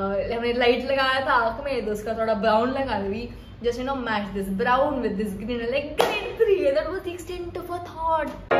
हमने लाइट लगाया था आंख में तो उसका थोड़ा ब्राउन लगा ली, just you know match this brown with this green, like grade 3 that was the extent of a thought.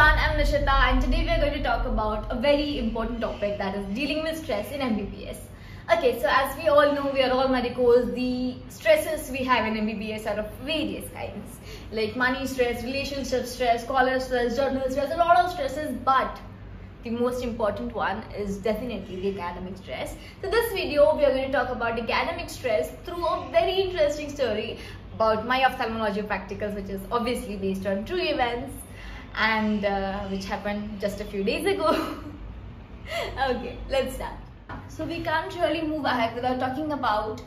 I'm Nishita and today we are going to talk about a very important topic, that is dealing with stress in MBBS. Okay, so as we all know, we are all medicals, the stresses we have in MBBS are of various kinds, like money stress, relationship stress, college stress, journal stress, a lot of stresses, but the most important one is definitely the academic stress. So this video we are going to talk about the academic stress through a very interesting story about my ophthalmology practicals, which is obviously based on true events and which happened just a few days ago. Okay, let's start. So we can't really move ahead without talking about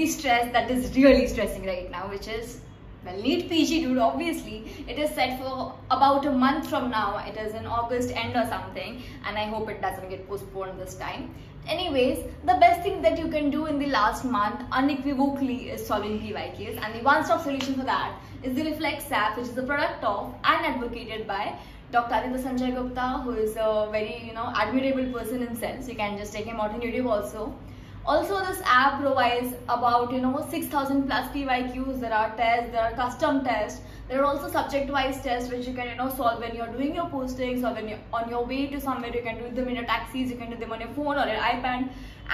the stress that is really stressing right now, which is, well, NEET PG, dude. Obviously it is set for about a month from now. It is in August end or something, and I hope it doesn't get postponed this time. Anyways, the best thing that you can do in the last month unequivocally is solving PYQs, and the one-stop solution for that is the Reflex app, which is the product of and advocated by Dr. Aditya Sanjay Gupta, who is a very, you know, admirable person himself. So you can just take him out on YouTube also. Also, this app provides about, you know, 6,000 plus PYQs. There are tests, there are custom tests, there are also subject-wise tests which you can, you know, solve when you're doing your postings or when you're on your way to somewhere. You can do them in your taxis, you can do them on your phone or your iPad.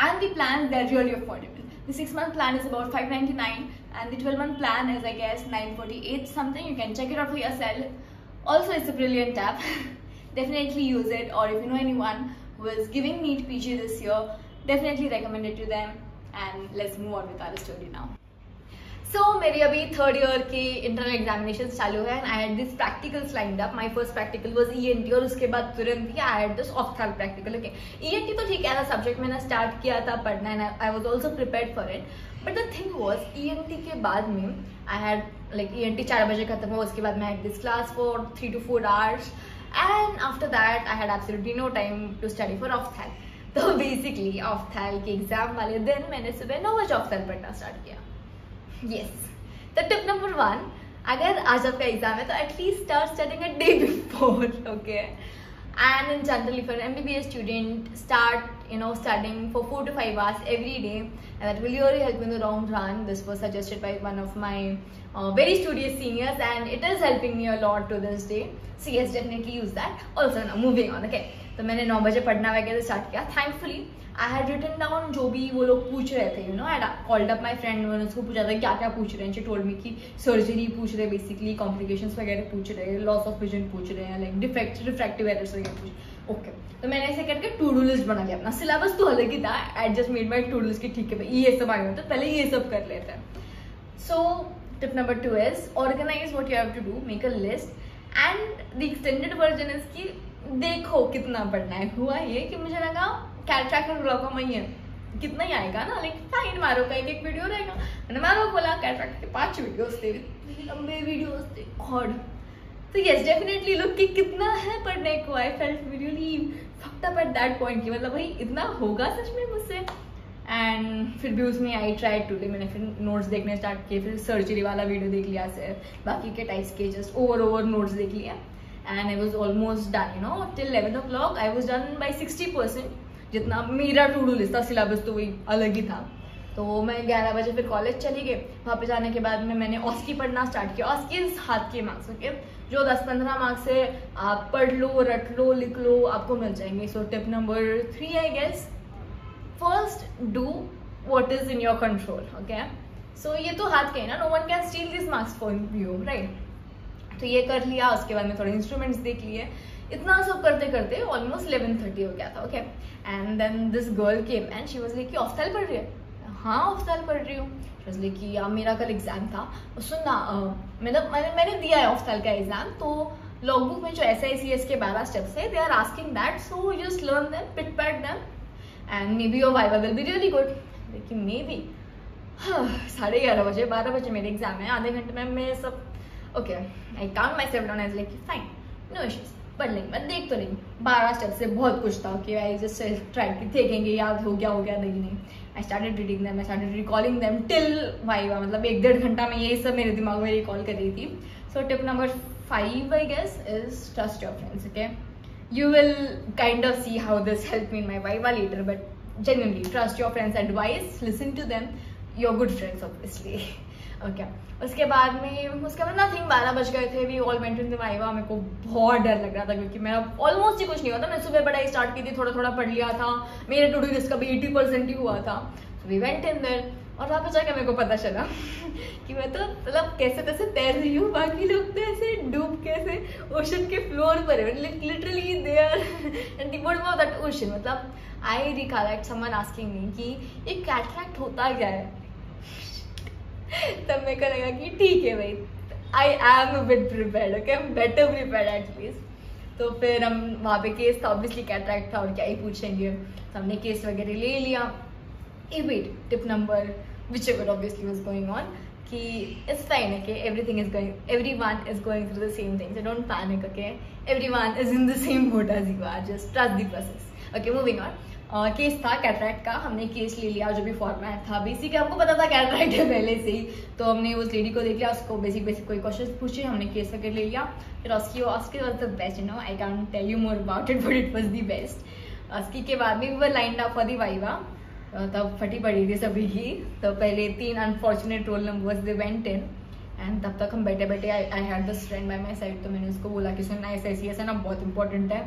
And the plans, they're really affordable. The 6-month plan is about $599, and the 12-month plan is, I guess, $948 something. You can check it out for yourself. Also, it's a brilliant app. Definitely use it, or if you know anyone who is giving NEET PG this year, definitely recommend it to them. And let's move on with our story now. So मेरे अभी third year के internal examination चालू है, and I had these practicals lined up. My first practical was ENT, और उसके बाद तुरंत ही I had this ऑफ्थल practical. Okay, ENT तो ठीक है ना, सब्जेक्ट मैंने स्टार्ट किया था पढ़ना, and I was also prepared for it. But the thing was, ENT के बाद में I had like ENT 4 बजे खत्म हुआ, उसके बाद मैं had this class for 3 to 4 hours, and after that I had absolutely no time to study for ऑफ्थल. तो बेसिकली ऑफ्थल के एग्जाम वाले दिन मैंने सुबह 9 बजे ऑफ्थल पढ़ना स्टार्ट किया. Yes. तो टिप नंबर 1, अगर आज आपका एग्जाम है तो at least start studying a day before. Okay, and in general if you are an MBBS student, start you know studying for 4 to 5 hours every day, and that will really help in the long run. This was suggested by one of my very studious seniors, and it is helping me a lot to this day. So yes, definitely use that. Also now moving on. Okay, तो मैंने 9 बजे पढ़ना वगैरह start किया. Thankfully I had written down जो भी वो लोग पूछ रहे थे, you know. I called up my friend, मैंने उसको पूछा था क्या क्या पूछ रहे हैं. शी टोल्ड मी कि सर्जरी पूछ रहे, बेसिकली कॉम्प्लिकेशंस वगैरह पूछ रहे हैं, लॉस ऑफ विजन पूछ रहे हैं, लाइक डिफेक्ट रिफ्रैक्टिव एरर्स वगैरह पूछ. ओके, तो मैंने ऐसे करके टू डू लिस्ट बना लिया. अपना सिलेबस तो अलग ही था, I just made my to do list की ठीक है भाई ये सब आगे होता है, पहले ये सब कर लेते हैं. So tip number 2 is organise what you have to do, make a list, and the extended version is की देखो कितना पढ़ना है. हुआ ये कि मुझे लगा कैटरेक्ट ब्लॉक में ही है, कितना ही आएगा ना, लाइक फाइन मारो का एक वीडियो रहेगा. मैंने मारो बोला कैटरेक्ट के 5 वीडियोस थे, लंबे वीडियोस थे. और तो यस, डेफिनेटली लुक कि कितना है पढ़ने को. I felt really fucked up at that point कि मतलब भाई इतना होगा सच में मुझसे. एंड फिर भी उसमें आई ट्राई टू डे. मैंने फिर नोट्स देखने स्टार्ट किए, फिर सर्जरी वाला वीडियो देख लिया, सिर्फ बाकी के टाइप्स के जस्ट ओवर नोट्स देख लिया. And I was almost done, you know, till 11 o'clock. I was done by 60%. जितना मेरा टू डू लिस्ट था, सिलेबस तो वही अलग ही था. तो मैं 11 बजे फिर कॉलेज चली गई. वापस आने के बाद में मैंने ऑस्की पढ़ना स्टार्ट किया. ऑस्की इस हाथ के मार्क्स, ओके, जो 10-15 मार्क्स से आप पढ़ लो, रट लो, लिख लो, आपको मिल जाएंगे. So tip number 3 I guess, first do what is in your control. Okay, so ये तो हाथ के है ना, no one can steal this marks from you, right. तो ये कर लिया. उसके बाद में थोड़े इंस्ट्रूमेंट्स देख लिए. इतना सब करते करते ऑलमोस्ट 11:30 हो गया था. Okay, and then this girl came and she was like कि ऑफ्थल पढ़ रही है. हाँ ऑफ्थल पढ़ रही हूँ. शी वाज लाइक कि मेरा कल एग्जाम था, सुन ना, मतलब मैंने दिया है ऑफ्थल का एग्जाम, तो लॉग बुक में जो SICS के 12 स्टेप्स है, they are asking that, so just learn them, pit pat them, and maybe your viva will be really good. लेकिन मे बी 11:30 बजे 12 बजे मेरे एग्जाम है, आधे घंटे में मैं सब. Okay, I count myself down as like fine, no issues, पढ़ लेंगे, मैं देख तो लेंगे. 12 स्टेप से बहुत कुछ था. ओके, आई जस्ट ट्राई कि देखेंगे याद हो गया नहीं. I started reading them, I started recalling them till viva, मतलब 1-1.5 घंटा में यही सब मेरे दिमाग में रिकॉल कर रही थी. So tip number 5, I guess, is trust your friends, okay? You will kind of see how this helped me in my Viva later, but genuinely, trust your friends' advice, listen to them, your good friends, obviously. Okay. उसके बाद nothing, 12 बज गए थे, we all went into Viva, मेरे को बहुत डर लग रहा था क्योंकि मेरा almost ही कुछ नहीं हुआ था, मैंने सुबह पढ़ाई स्टार्ट की थी, थोड़ा थोड़ा पढ़ लिया था, मेरे to do list का भी 80% ही हुआ था, so we went in there, और वहाँ पे जाके मेरे को पता चला कि मैं तो मतलब कैसे तैसे तैर रही हूँ, बाकी लोग तो ऐसे डूब कैसे ओशन के फ्लोर पर है, literally they are devoured by that ocean. मतलब I recollect someone asking me कि ये कैटरैक्ट होता क्या है. तब मेरे को लगा कि ठीक है भाई, I am a bit prepared, okay, I am better prepared at least. तो फिर हम वहाँ पे केस था, ऑब्वियसली कैटरैक्ट था और क्या ही पूछेंगे, तो हमने केस वगैरह ले लिया. Tip number whichever obviously was going on कि it's fine, okay, everyone is going through the same thing, so don't panic, okay, everyone is in the same boat as you are, just trust the process, okay, moving on. Case था cataract का, हमने case ले लिया, जो भी format था basic हमको पता था कैटरैक्ट है पहले से ही, तो हमने उस लेडी को देख लिया, उसको बेसिक कोई क्वेश्चन पूछे, हमने केस वगैरह ले लिया. फिर उसकी was the best, you know, I can tell you more about it but it was the best. उसकी के बाद में वो line up for the viva, तब फटी पड़ी थी सभी की. तो पहले 3 unfortunate roll numbers they went in, and तब तक हम बैठे बैठे I had this friend by my side, तो मैंने उसको बोला कि सुनना ऐसे ऐसी ऐसा ना बहुत इंपॉर्टेंट है,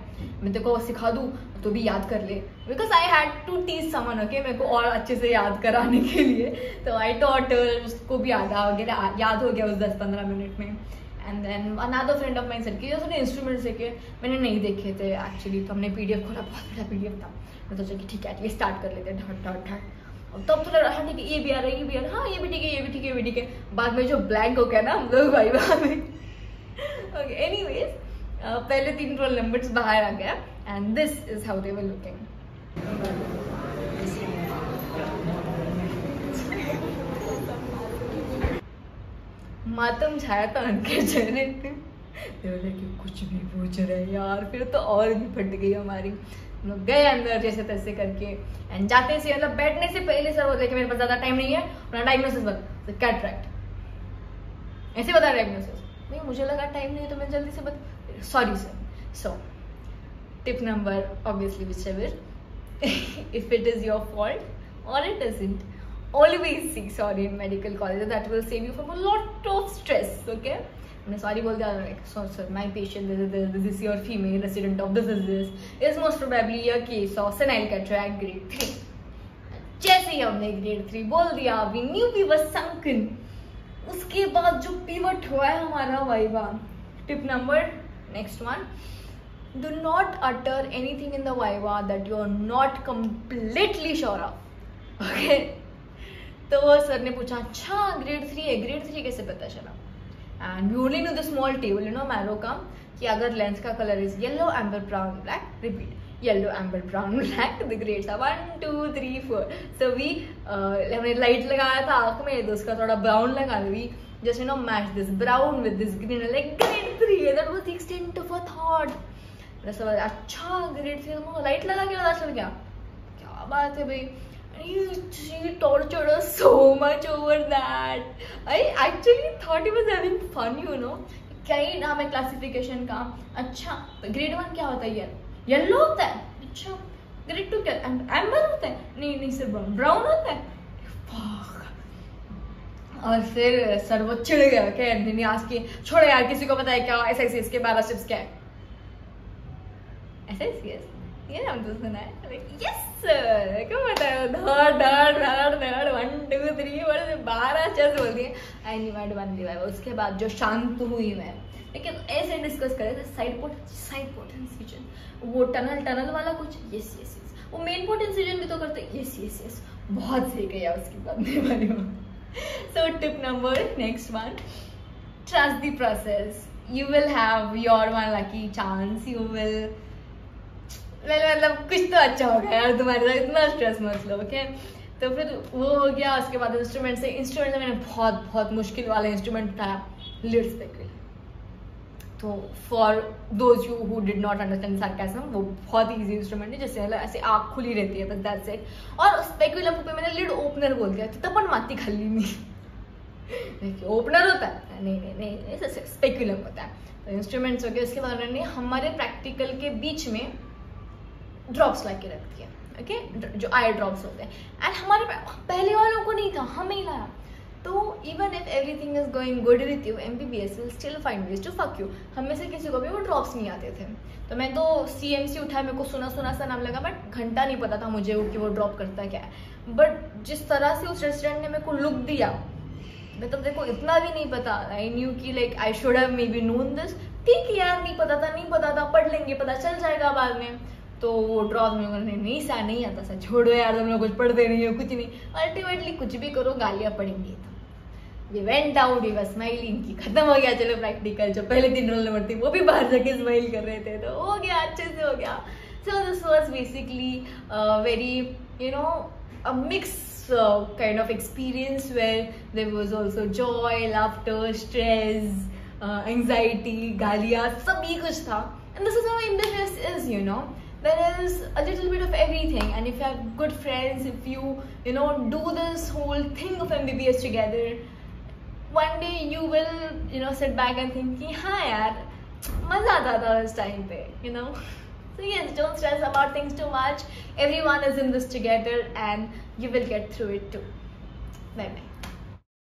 मैं तेरे को सिखा दूँ तो भी याद कर ले, because I had to teach someone, okay, मेरे को और अच्छे से याद कराने के लिए. तो आई टॉट, उसको भी आधा वगैरह याद हो गया उस 10-15 मिनट में. And then another friend of mine sir की उसने इंस्ट्रूमेंट्स देखे, मैंने नहीं देखे थे एक्चुअली, तो हमने PDF खोला, बहुत बड़ा PDF था, मैं सोचा कि ठीक है एटलीस्ट स्टार्ट कर लेते हैं, डॉट डॉट डॉट, तब तो लग रहा है कि ये भी आ रहा है, ये भी आ रहा है, हाँ ये भी ठीक है, ये भी ठीक है, ये भी ठीक है. बाद में जो ब्लैंक हो गया ना हम लोग भाई वहाँ में, ओके, एनीवेज पहले 3 रोल नंबर्स बाहर आ गया, and this is how they were looking. मातम छाया था उनके चेहरे पे, बोले कि कुछ भी पूछ रहे यार. फिर तो और भी फट गई हमारी, हम लोग गए अंदर जैसे तैसे करके, एंड जाते से मतलब बैठने से पहले सर बोले कि मेरे पास ज़्यादा टाइम नहीं है, अपना डायग्नोसिस बता, कैटरैक्ट ऐसे बता डायग्नोसिस. नहीं मुझे लगा टाइम नहीं है तो मैं जल्दी से बता, sorry sir. So tip number obviously whichever, if it is your fault और it isn't, always seek sorry in medical colleges, that will save you from a lot of stress, okay. मैं sorry बोल दिया, like so sir my patient this is your female resident of this is most probably a case of senile cataract grade 3. जैसे ही हमने grade 3 बोल दिया, we knew we were sunken. उसके बाद जो pivot हुआ है हमारा viva, tip number next one, do not utter anything in the viva that you are not completely sure of, okay. तो वो सर ने पूछा, अच्छा ग्रेड 3 है, ग्रेड 3 कैसे पता चला. And we only know the small table, you know marrow का, कि अगर लेंस का colour is yellow amber brown black, repeat yellow amber brown black, the grades are 1 2 3 4. So we हमने लाइट लगाया था आँख में, तो उसका थोड़ा ब्राउन लगा, we just you know match this brown with this green, like grade 3 है, that was the extent of a thought. अच्छा ग्रेड 3 लाइट लगा के पता चल गया, क्या बात है भाई. She tortured us so much over that. I actually thought he was having fun, you know. क्या ही नाम है क्लासिफिकेशन का. अच्छा ग्रेड 1 क्या होता है, येलो होता है. अच्छा ग्रेड 2 क्या, एम्बर होता है. नहीं नहीं सर ब्राउन होता है. और फिर सर वो चिढ़ गया, क्या मैंने आज की छोड़ यार, किसी को पता है क्या SICS के 12 स्टेप्स क्या है. SICS ये नाम तो सुना है. यस सर क्यों बताया, धड़ धड़ धड़ धड़ 1 2 3 बड़े 12 चेस बोल दिए. आई नी वाट बन दिया. उसके बाद जो शांत हुई मैं, लेकिन ऐसे डिस्कस करे थे साइड पोर्ट इंसिजन, वो टनल वाला कुछ. यस वो मेन पोर्ट इंसिजन भी तो करते. यस बहुत सही गया उसके बाद मेरे बारे में. So tip number next one, trust the process, you will have your one lucky chance, you will मतलब कुछ तो अच्छा होगा यार तुम्हारे साथ, इतना स्ट्रेस मत लो, ओके. तो फिर वो हो गया. उसके बाद इंस्ट्रूमेंट से मैंने बहुत मुश्किल वाला इंस्ट्रूमेंट था, लिड्स पेक्विल. तो for those you who did not understand sarcasm, वो बहुत ईजी इंस्ट्रूमेंट है, जैसे मतलब ऐसे आँख खुली रहती है बस, दैट्स इट. और उस पेक्विल पे मैंने लिड ओपनर बोल दिया, तो तपन माती खली नहीं ओपनर होता है, नहीं स्पेक्यूलम होता है. तो इंस्ट्रूमेंट्स हो गए। इसके बाद उन्होंने हमारे प्रैक्टिकल के बीच में ड्रॉप्स ला के रख दिया, ओके, जो आई ड्रॉप्स होते हैं। एंड हमारे पहले वालों को नहीं था, हमें ही लाया। तो even if everything is going good with you, MBBS will still find ways to fuck you. हमें से किसी को भी वो ड्रॉप्स नहीं आते थे। तो मैं तो CMC उठाया, मेरे को सुना सुना सा नाम लगा, बट घंटा नहीं पता था मुझे कि वो ड्रॉप करता क्या है। बट जिस तरह से उस रेस्टोरेंट ने मेरे को लुक दिया, मैं तो देखो इतना भी नहीं पता, आई न्यू कि like I should have maybe known this. ठीक है यार, नहीं पता था, पढ़ लेंगे, पता चल जाएगा बाद में। तो वो ड्रॉप में उन्होंने नहीं आता सर, छोड़ो यार, तुम लोग कुछ पढ़ते नहीं हो, कुछ नहीं। अल्टीमेटली कुछ भी करो गालियाँ पड़ेंगी। We went out, we were smiling की खत्म हो गया, चलो प्रैक्टिकल। जो पहले दिन रोल नंबर थी वो भी बाहर जाके स्माइल कर रहे थे, तो हो गया, अच्छे से हो गया। So this was basically very mix kind of experience where there was also joy, laughter, stress, anxiety, गालियाँ, सभी कुछ था। And this is how MBBS is, you know. There is a little bit of everything. And if you have good friends, if you do this whole thing of MBBS together, one day you will sit back and think कि हाँ यार मजा आता था उस time पे, So yes, don't stress about things too much. Everyone is in this together and you will get through it too. Bye-bye.